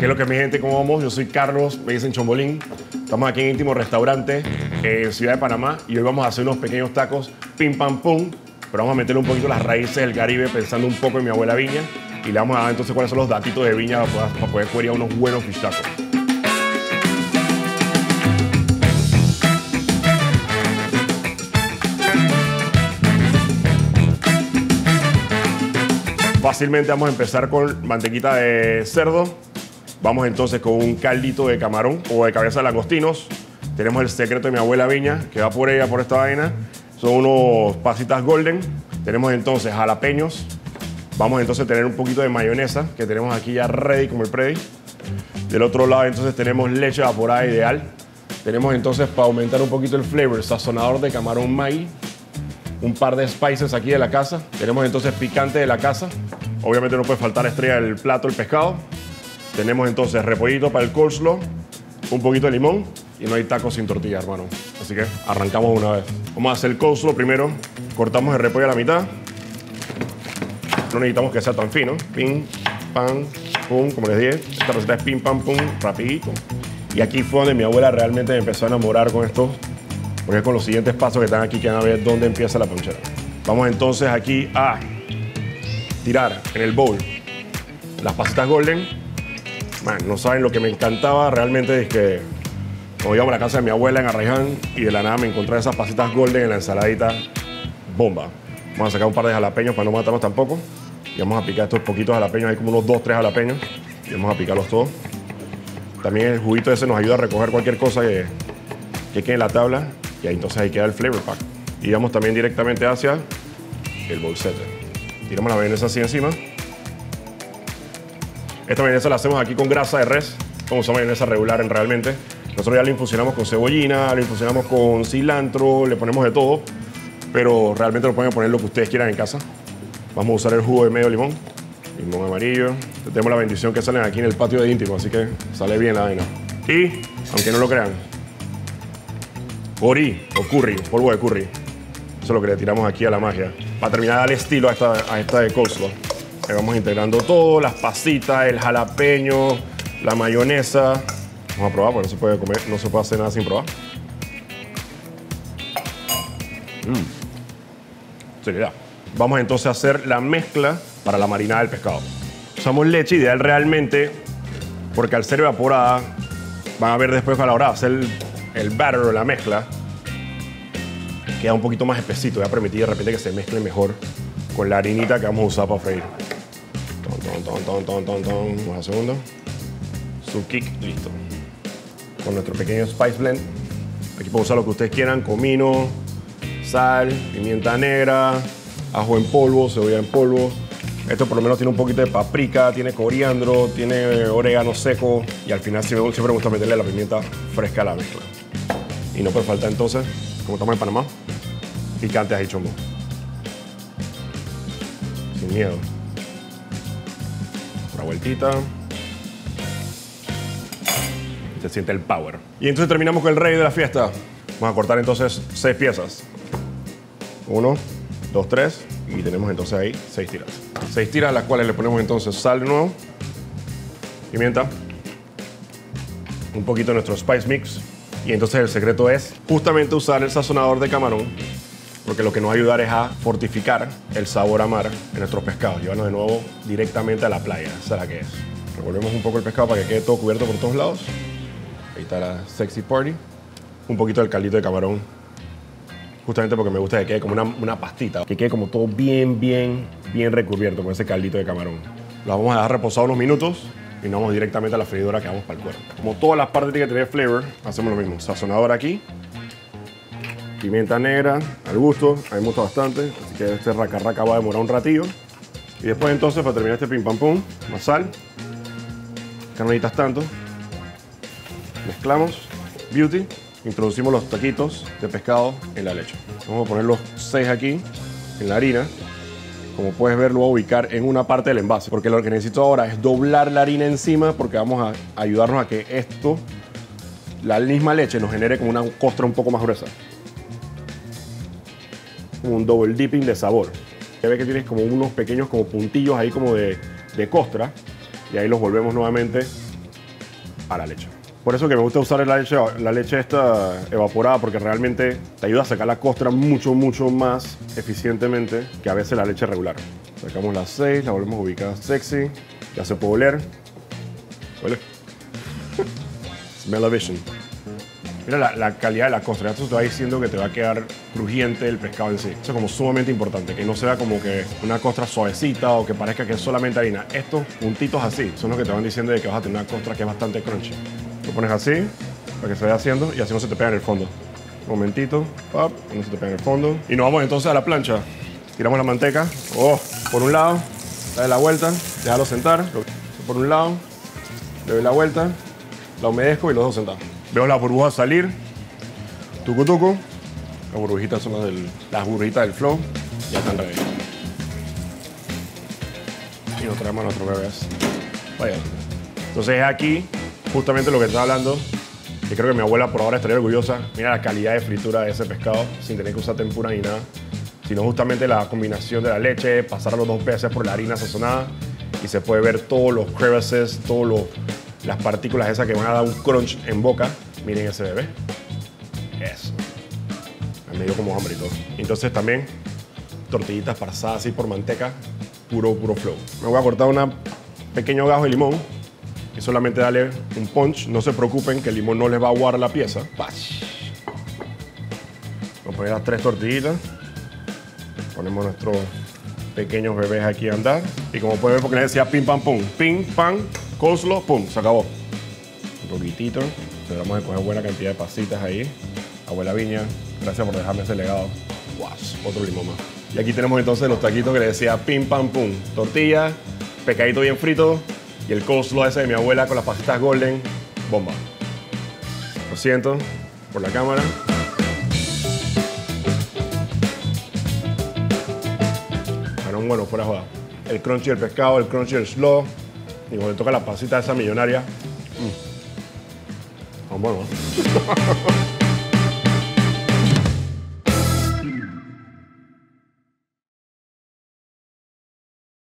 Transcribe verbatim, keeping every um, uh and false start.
¿Qué es lo que mi gente? ¿Cómo vamos? Yo soy Carlos, me dicen Chombolín. Estamos aquí en Íntimo Restaurante, eh, Ciudad de Panamá, y hoy vamos a hacer unos pequeños tacos pim pam pum, pero vamos a meterle un poquito las raíces del Caribe, pensando un poco en mi abuela Viña, y le vamos a dar entonces cuáles son los datitos de Viña para poder, para poder cuerear unos buenos fish tacos. Fácilmente vamos a empezar con mantequita de cerdo. Vamos entonces con un caldito de camarón o de cabeza de langostinos. Tenemos el secreto de mi abuela Viña, que va por ella, por esta vaina. Son unos pasitas golden. Tenemos entonces jalapeños. Vamos entonces a tener un poquito de mayonesa, que tenemos aquí ya ready como el predi. Del otro lado entonces tenemos leche evaporada ideal. Tenemos entonces, para aumentar un poquito el flavor, sazonador de camarón Maggi. Un par de spices aquí de la casa. Tenemos entonces picante de la casa. Obviamente no puede faltar estrella del plato, el pescado. Tenemos entonces repollito para el coleslaw, un poquito de limón, y no hay tacos sin tortilla, hermano. Así que arrancamos una vez. Vamos a hacer el coleslaw primero. Cortamos el repollo a la mitad. No necesitamos que sea tan fino. Pim, pam, pum, como les dije. Esta receta es pim, pam, pum, rapidito. Y aquí fue donde mi abuela realmente me empezó a enamorar con esto, porque con los siguientes pasos que están aquí que van a ver dónde empieza la ponchera. Vamos entonces aquí a tirar en el bowl las pasitas golden. Man, no saben lo que me encantaba realmente, es que cuando íbamos a la casa de mi abuela en Arraiján y de la nada me encontré esas pasitas golden en la ensaladita, bomba. Vamos a sacar un par de jalapeños para no matarnos tampoco. Y vamos a picar estos poquitos jalapeños, hay como unos dos, tres jalapeños. Y vamos a picarlos todos. También el juguito ese nos ayuda a recoger cualquier cosa que, que quede en la tabla. Y ahí entonces ahí queda el flavor pack. Y vamos también directamente hacia el bolsete. Tiramos la mayonesa así encima. Esta mayonesa la hacemos aquí con grasa de res, como son mayonesa regular realmente. Nosotros ya la infusionamos con cebollina, la infusionamos con cilantro, le ponemos de todo, pero realmente lo pueden poner lo que ustedes quieran en casa. Vamos a usar el jugo de medio limón, limón amarillo. Tenemos la bendición que salen aquí en el patio de Íntimo, así que sale bien la vaina. Y, aunque no lo crean, curry o curry, polvo de curry. Eso es lo que le tiramos aquí a la magia. Para terminar de darle estilo a esta, a esta de coleslaw. Ahí vamos integrando todo, las pasitas, el jalapeño, la mayonesa. Vamos a probar, porque no se puede comer, no se puede hacer nada sin probar. Mm. Seriedad. Vamos entonces a hacer la mezcla para la marinada del pescado. Usamos leche ideal realmente, porque al ser evaporada, van a ver después a la hora de hacer el, el batter o la mezcla, queda un poquito más espesito, voy a permitir de repente que se mezcle mejor con la harinita que vamos a usar para freír. Ton, ton, ton, ton, ton, ton. Vamos a segundo. Su kick, listo. Con nuestro pequeño spice blend. Aquí pueden usar lo que ustedes quieran: comino, sal, pimienta negra, ajo en polvo, cebolla en polvo. Esto por lo menos tiene un poquito de paprika, tiene coriandro, tiene orégano seco. Y al final siempre me gusta meterle la pimienta fresca a la mezcla. Y no puede faltar entonces, como estamos en Panamá, picante ají chombo. Sin miedo. Una vueltita. Se siente el power. Y entonces terminamos con el rey de la fiesta. Vamos a cortar entonces seis piezas. Uno, dos, tres. Y tenemos entonces ahí seis tiras. Seis tiras a las cuales le ponemos entonces sal de nuevo, pimienta, un poquito de nuestro spice mix. Y entonces el secreto es justamente usar el sazonador de camarón, porque lo que nos va a ayudar es a fortificar el sabor a mar en nuestros pescados, llevarnos de nuevo directamente a la playa, esa es la que es. Revolvemos un poco el pescado para que quede todo cubierto por todos lados. Ahí está la sexy party. Un poquito del caldito de camarón, justamente porque me gusta que quede como una, una pastita, que quede como todo bien, bien, bien recubierto con ese caldito de camarón. Lo vamos a dejar reposado unos minutos y nos vamos directamente a la freidora que vamos para el cuerpo. Como todas las partes tienen que tener flavor, hacemos lo mismo, sazonador aquí. Pimienta negra, al gusto, a mí me gusta bastante, así que este raca raca va a demorar un ratillo. Y después entonces, para terminar este pim pam pum, más sal, que no necesitas tanto. Mezclamos, beauty, introducimos los taquitos de pescado en la leche. Vamos a poner los seis aquí, en la harina. Como puedes ver, lo voy a ubicar en una parte del envase, porque lo que necesito ahora es doblar la harina encima, porque vamos a ayudarnos a que esto, la misma leche, nos genere como una costra un poco más gruesa. Un double dipping de sabor. Ya ves que tienes como unos pequeños como puntillos ahí como de, de costra, y ahí los volvemos nuevamente a la leche. Por eso que me gusta usar la leche, la leche esta evaporada, porque realmente te ayuda a sacar la costra mucho, mucho más eficientemente que a veces la leche regular. Sacamos las seis, la volvemos a ubicar sexy. Ya se puede oler. Huele. Smell-o-vision. Mira la, la calidad de la costra. Esto te va diciendo que te va a quedar crujiente el pescado en sí. Eso es como sumamente importante, que no sea como que una costra suavecita o que parezca que es solamente harina. Estos puntitos así son los que te van diciendo de que vas a tener una costra que es bastante crunchy. Lo pones así, para que se vaya haciendo, y así no se te pega en el fondo. Un momentito, pap, no se te pega en el fondo. Y nos vamos entonces a la plancha. Tiramos la manteca, oh, por un lado, dale la vuelta, déjalo sentar. Por un lado, le doy la vuelta, la humedezco y los dos sentamos. Veo las burbujas salir, tucu tucu. Las burbujitas son las, del, las burbujitas del flow, ya están ready. Y nos traemos a nuestros bebés. Vaya. Entonces es aquí justamente lo que estaba hablando, que creo que mi abuela por ahora estaría orgullosa. Mira la calidad de fritura de ese pescado, sin tener que usar tempura ni nada, sino justamente la combinación de la leche, pasarlo dos veces por la harina sazonada y se puede ver todos los crevices, todas las partículas esas que van a dar un crunch en boca. Miren ese bebé. Eso. Me dio como hambre y todo. Entonces también tortillitas pasadas así por manteca, puro, puro flow. Me voy a cortar un pequeño gajo de limón. Y solamente dale un punch. No se preocupen que el limón no les va a aguar la pieza. Pash. Vamos a poner las tres tortillitas. Ponemos nuestros pequeños bebés aquí a andar. Y como pueden ver, porque les decía pim, pam, pum. Pim, pam, coleslaw, pum. Se acabó. Un poquitito. Le vamos a coger buena cantidad de pasitas ahí. Abuela Viña, gracias por dejarme ese legado. Guas, otro limón más. Y aquí tenemos entonces los taquitos que les decía pim, pam, pum. Tortilla, pescadito bien frito. Y el coleslaw ese de mi abuela con las pasitas golden, bomba. Lo siento por la cámara. Pero bueno, fuera joda. El crunchy del pescado, el crunchy del slaw. Y cuando toca la pasita esa millonaria. Mm. Vamos, vamos.